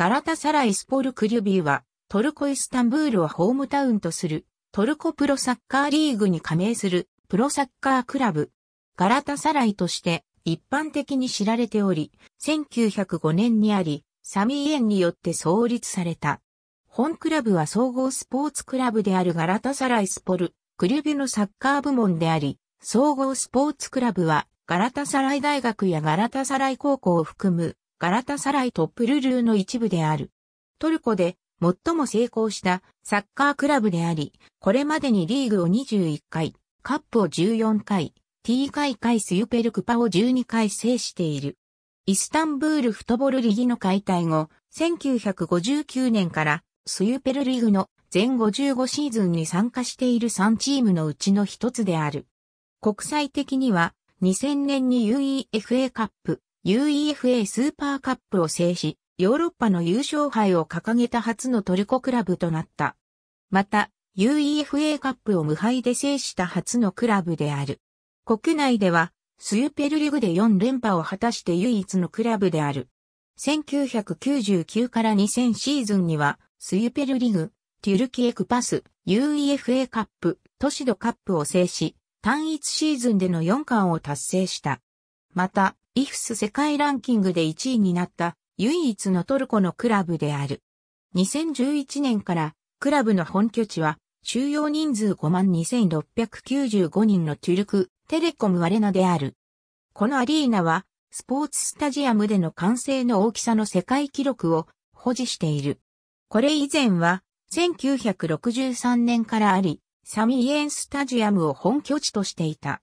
ガラタサライスポル・クリュビーは、トルコ・イスタンブールをホームタウンとする、トルコプロサッカーリーグに加盟する、プロサッカークラブ、ガラタサライとして、一般的に知られており、1905年にあり、サミーエンによって創立された。本クラブは総合スポーツクラブであるガラタサライスポル・クリュビのサッカー部門であり、総合スポーツクラブは、ガラタサライ大学やガラタサライ高校を含む、ガラタサライトップルルーの一部である。トルコで、最も成功したサッカークラブであり、これまでにリーグを21回、カップを14回、T カイカスユペルクパを12回制している。イスタンブールフットボールリーグの解体後、1959年からスユペルリーグの全55シーズンに参加している3チームのうちの一つである。国際的には2000年に UEFA カップ、UEFA スーパーカップを制し、ヨーロッパの優勝杯を掲げた初のトルコクラブとなった。また、UEFA カップを無敗で制した初のクラブである。国内では、スユペルリーグで4連覇を果たして唯一のクラブである。1999から2000シーズンには、スユペルリーグ、テュルキエクパス、UEFA カップ、都市ドカップを制し、単一シーズンでの4冠を達成した。また、IFFHS 世界ランキングで1位になった。唯一のトルコのクラブである。2011年からクラブの本拠地は収容人数 52,695 人のトゥルク・テレコム・アレナである。このアリーナはスポーツスタジアムでの歓声の大きさの世界記録を保持している。これ以前は1963年からあり、サミーエンスタジアムを本拠地としていた。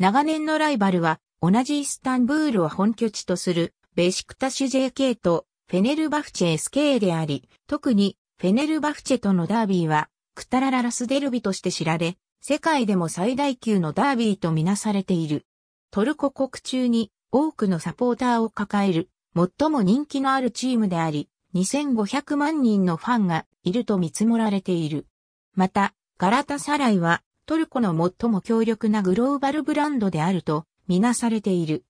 長年のライバルは同じイスタンブールを本拠地とするベシクタシュ JK とフェネルバフチェ SK であり、特にフェネルバフチェとのダービーはクタラララスデルビとして知られ、世界でも最大級のダービーとみなされている。トルコ国中に多くのサポーターを抱える、最も人気のあるチームであり、2500万人のファンがいると見積もられている。また、ガラタサライはトルコの最も強力なグローバルブランドであるとみなされている。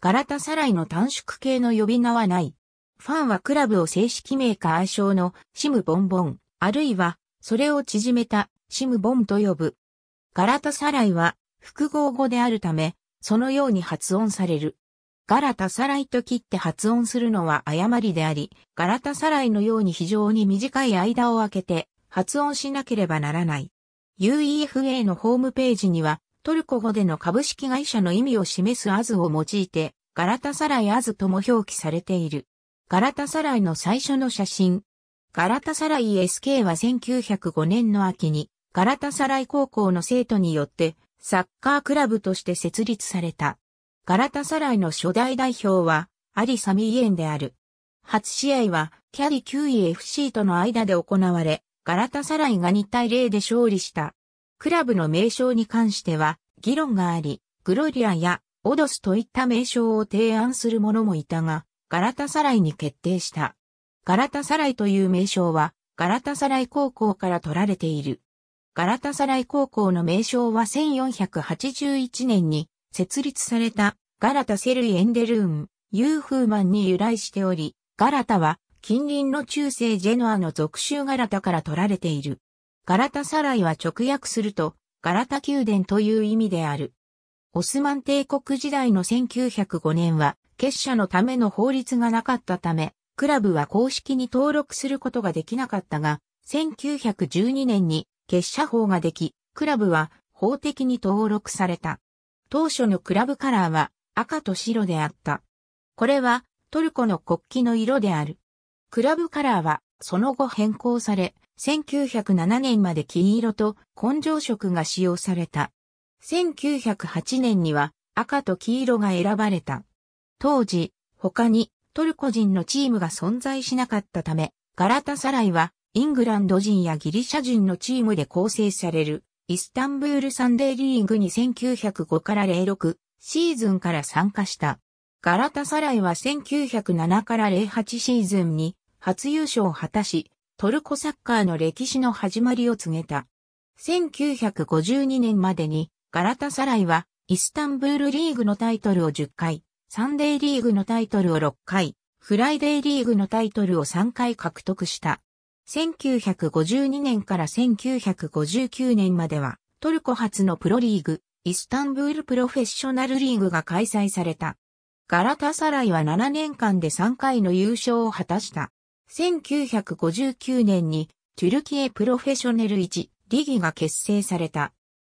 ガラタサライの短縮系の呼び名はない。ファンはクラブを正式名か愛称のシムボンボン、あるいはそれを縮めたシムボンと呼ぶ。ガラタサライは複合語であるため、そのように発音される。ガラタサライと切って発音するのは誤りであり、ガラタサライのように非常に短い間を空けて発音しなければならない。UEFA のホームページには、トルコ語での株式会社の意味を示すアズを用いて、ガラタサライアズとも表記されている。ガラタサライの最初の写真。ガラタサライ SK は1905年の秋に、ガラタサライ高校の生徒によって、サッカークラブとして設立された。ガラタサライの初代代表は、アリ・サミーエンである。初試合は、キャリ9位 FC との間で行われ、ガラタサライが2対0で勝利した。クラブの名称に関しては議論があり、グロリアやオドスといった名称を提案する者もいたが、ガラタサライに決定した。ガラタサライという名称は、ガラタサライ高校から取られている。ガラタサライ高校の名称は1481年に設立されたガラタ・セルイ・エンデルーン・ユーフーマンに由来しており、ガラタは近隣の中世ジェノアの属州ガラタから取られている。ガラタサライは直訳すると、ガラタ宮殿という意味である。オスマン帝国時代の1905年は、結社のための法律がなかったため、クラブは公式に登録することができなかったが、1912年に結社法ができ、クラブは法的に登録された。当初のクラブカラーは赤と白であった。これはトルコの国旗の色である。クラブカラーはその後変更され、1907年まで金色と紺青色が使用された。1908年には赤と黄色が選ばれた。当時、他にトルコ人のチームが存在しなかったため、ガラタサライはイングランド人やギリシャ人のチームで構成されるイスタンブールサンデーリーグに1905から06シーズンから参加した。ガラタサライは1907から08シーズンに初優勝を果たし、トルコサッカーの歴史の始まりを告げた。1952年までにガラタサライはイスタンブールリーグのタイトルを10回、サンデーリーグのタイトルを6回、フライデーリーグのタイトルを3回獲得した。1952年から1959年までは、トルコ初のプロリーグ、イスタンブールプロフェッショナルリーグが開催された。ガラタサライは7年間で3回の優勝を果たした。1959年に、トゥルキエプロフェッショネル1リギが結成された。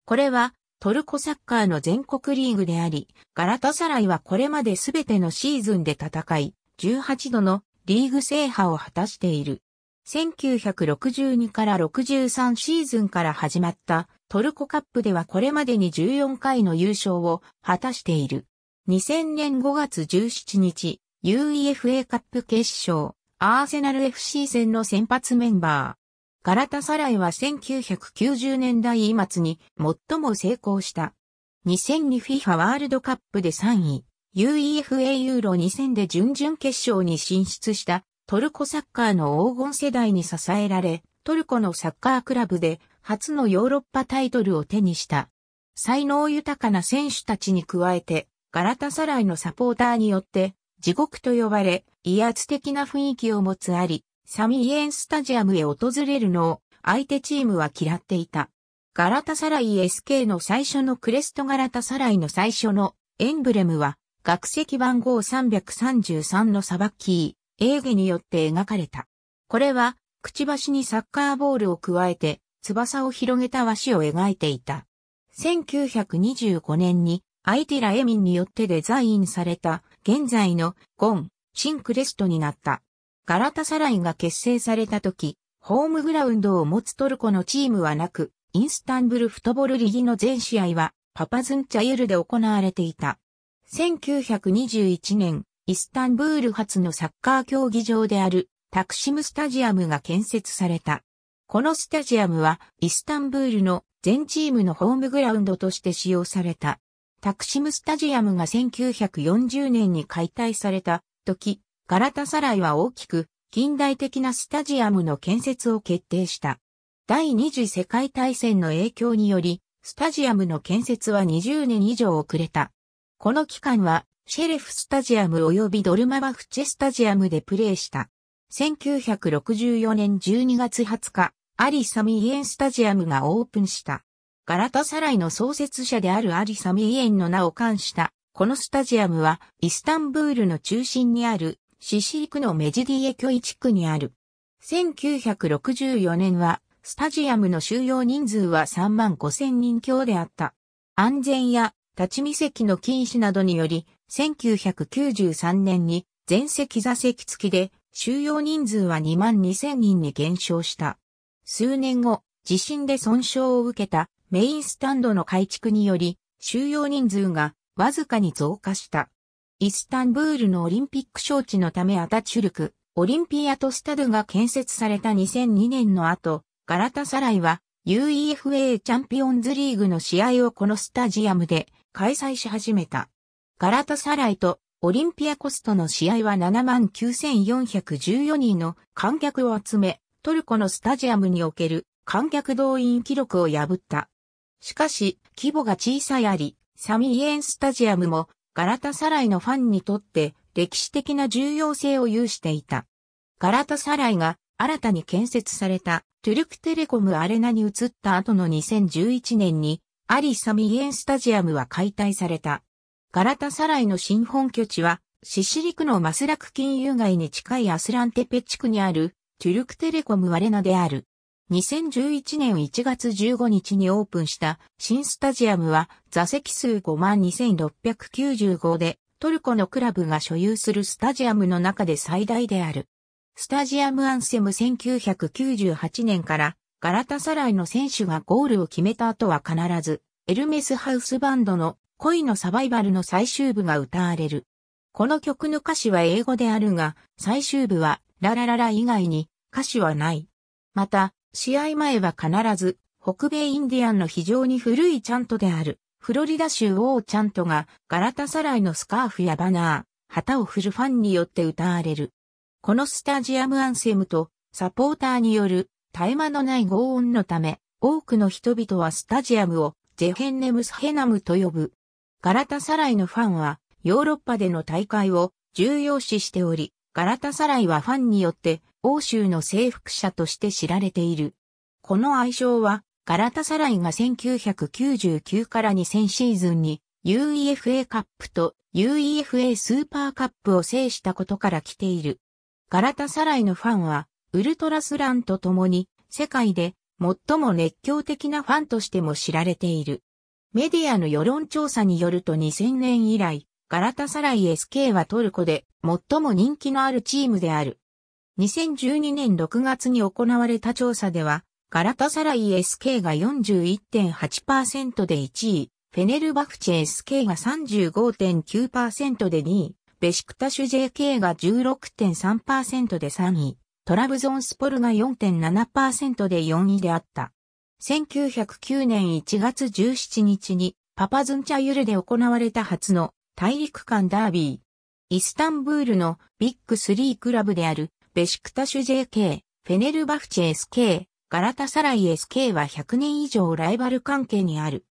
これは、トルコサッカーの全国リーグであり、ガラタサライはこれまで全てのシーズンで戦い、18度のリーグ制覇を果たしている。1962から63シーズンから始まったトルコカップではこれまでに14回の優勝を果たしている。2000年5月17日、UEFA カップ決勝、アーセナル FC 戦の先発メンバー。ガラタサライは1990年代末に最も成功した。2002 FIFA ワールドカップで3位、UEFA ユーロ2000で準々決勝に進出したトルコサッカーの黄金世代に支えられ、トルコのサッカークラブで初のヨーロッパタイトルを手にした。才能豊かな選手たちに加えて、ガラタサライのサポーターによって、地獄と呼ばれ、威圧的な雰囲気を持つアリ。サミーエンスタジアムへ訪れるのを相手チームは嫌っていた。ガラタサライ SK の最初のクレストガラタサライの最初のエンブレムは学籍番号333のサバッキー、エーゲによって描かれた。これはくちばしにサッカーボールを加えて翼を広げた和紙を描いていた。1925年にアイティラ・エミンによってデザインされた現在のゴン・シンクレストになった。ガラタサライが結成された時、ホームグラウンドを持つトルコのチームはなく、インスタンブルフットボルリギの全試合はパパズンチャユルで行われていた。1921年、イスタンブール初のサッカー競技場であるタクシムスタジアムが建設された。このスタジアムはイスタンブールの全チームのホームグラウンドとして使用された。タクシムスタジアムが1940年に解体された時、ガラタサライは大きく近代的なスタジアムの建設を決定した。第二次世界大戦の影響により、スタジアムの建設は20年以上遅れた。この期間は、シェレフスタジアム及びドルマバフチェスタジアムでプレーした。1964年12月20日、アリ・サミーエンスタジアムがオープンした。ガラタサライの創設者であるアリ・サミーエンの名を冠した、このスタジアムは、イスタンブールの中心にある、シシークのメジディエキョイ地区にある。1964年は、スタジアムの収容人数は35,000人強であった。安全や立ち見席の禁止などにより、1993年に全席座席付きで収容人数は22,000人に減少した。数年後、地震で損傷を受けたメインスタンドの改築により、収容人数がわずかに増加した。イスタンブールのオリンピック招致のためアタチュルク、オリンピアトスタドが建設された2002年の後、ガラタサライは UEFA チャンピオンズリーグの試合をこのスタジアムで開催し始めた。ガラタサライとオリンピアコストの試合は 79,414 人の観客を集め、トルコのスタジアムにおける観客動員記録を破った。しかし、規模が小さいアリ・サミーエンスタジアムも、ガラタサライのファンにとって歴史的な重要性を有していた。ガラタサライが新たに建設されたトゥルクテレコムアレナに移った後の2011年にアリ・サミーエンスタジアムは解体された。ガラタサライの新本拠地はシシリクのマスラク金融街に近いアスランテペ地区にあるトゥルクテレコムアレナである。2011年1月15日にオープンした新スタジアムは座席数 52,695 でトルコのクラブが所有するスタジアムの中で最大である。スタジアムアンセム1998年からガラタサライの選手がゴールを決めた後は必ずエルメスハウスバンドの恋のサバイバルの最終部が歌われる。この曲の歌詞は英語であるが最終部はララララ以外に歌詞はない。また、試合前は必ず、北米インディアンの非常に古いチャントである、フロリダ州王チャントが、ガラタサライのスカーフやバナー、旗を振るファンによって歌われる。このスタジアムアンセムと、サポーターによる、絶え間のない轟音のため、多くの人々はスタジアムを、ゼヘンネムスヘナムと呼ぶ。ガラタサライのファンは、ヨーロッパでの大会を重要視しており、ガラタサライはファンによって欧州の征服者として知られている。この愛称は、ガラタサライが1999から2000シーズンに UEFA カップと UEFA スーパーカップを制したことから来ている。ガラタサライのファンは、ウルトラスランと共に世界で最も熱狂的なファンとしても知られている。メディアの世論調査によると2000年以来、ガラタサライ SK はトルコで最も人気のあるチームである。2012年6月に行われた調査では、ガラタサライ SK が 41.8% で1位、フェネルバフチェ SK が 35.9% で2位、ベシクタシュ JK が 16.3% で3位、トラブゾンスポルが 4.7% で4位であった。1909年1月17日にパパズンチャユルで行われた初の大陸間ダービー。イスタンブールのビッグ3クラブであるベシクタシュ JK、フェネルバフチェ SK、ガラタサライ SK は100年以上ライバル関係にある。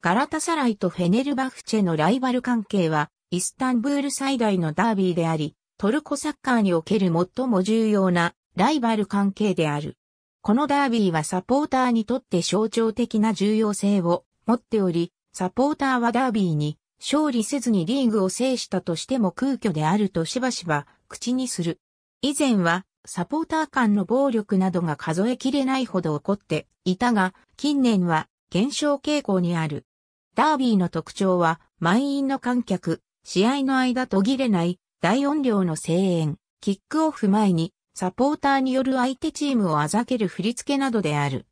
ガラタサライとフェネルバフチェのライバル関係は、イスタンブール最大のダービーであり、トルコサッカーにおける最も重要なライバル関係である。このダービーはサポーターにとって象徴的な重要性を持っており、サポーターはダービーに勝利せずにリーグを制したとしても空虚であるとしばしば口にする。以前は、サポーター間の暴力などが数えきれないほど起こっていたが、近年は減少傾向にある。ダービーの特徴は、満員の観客、試合の間途切れない大音量の声援、キックオフ前にサポーターによる相手チームをあざける振り付けなどである。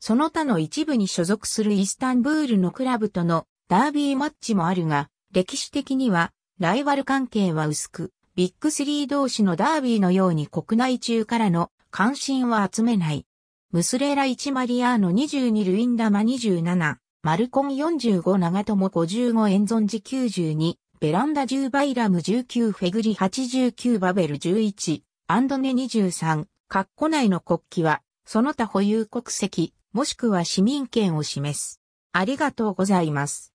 その他の一部に所属するイスタンブールのクラブとのダービーマッチもあるが、歴史的にはライバル関係は薄く、ビッグ3同士のダービーのように国内中からの関心は集めない。ムスレラ1マリアーノ22ルインダマ27、マルコン45長友55エンゾンジ92、ベランダ10バイラム19フェグリ89バベル11、アンドネ23、括弧内の国旗はその他保有国籍もしくは市民権を示す。ありがとうございます。